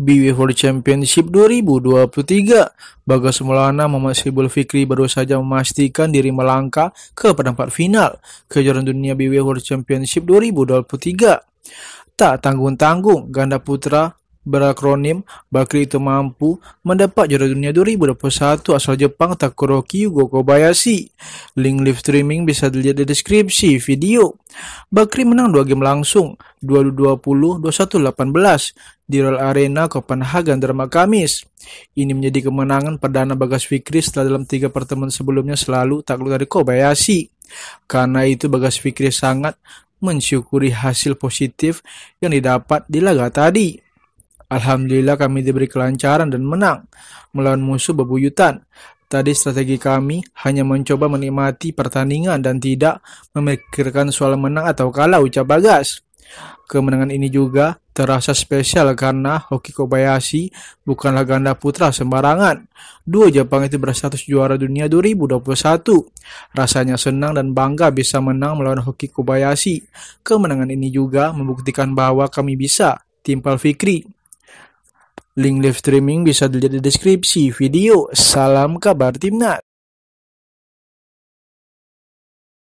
BWF World Championship 2023. Bagas Maulana Muhammad Syibul Fikri baru saja memastikan diri melangkah ke perempat final Kejuaraan Dunia BWF World Championship 2023. Tak tanggung-tanggung, ganda putra berakronim Bakri itu mampu mendapat juara dunia 2021 asal Jepang Takuro Kiyugo Kobayashi. Link live streaming bisa dilihat di deskripsi video. Bakri menang 2 game langsung 20-20, 21-18 di Royal Arena Copenhagen drama Kamis. Ini menjadi kemenangan perdana Bagas Fikri setelah dalam 3 pertemuan sebelumnya selalu takluk dari Kobayashi. Karena itu Bagas Fikri sangat mensyukuri hasil positif yang didapat di laga tadi. Alhamdulillah kami diberi kelancaran dan menang melawan musuh bebuyutan. Tadi strategi kami hanya mencoba menikmati pertandingan dan tidak memikirkan soal menang atau kalah, ucap Bagas. Kemenangan ini juga terasa spesial karena Hoki Kobayashi bukanlah ganda putra sembarangan. Duo Jepang itu berstatus juara dunia 2021. Rasanya senang dan bangga bisa menang melawan Hoki Kobayashi. Kemenangan ini juga membuktikan bahwa kami bisa, timpal Fikri. Link live streaming bisa dilihat di deskripsi video. Salam kabar Timnas.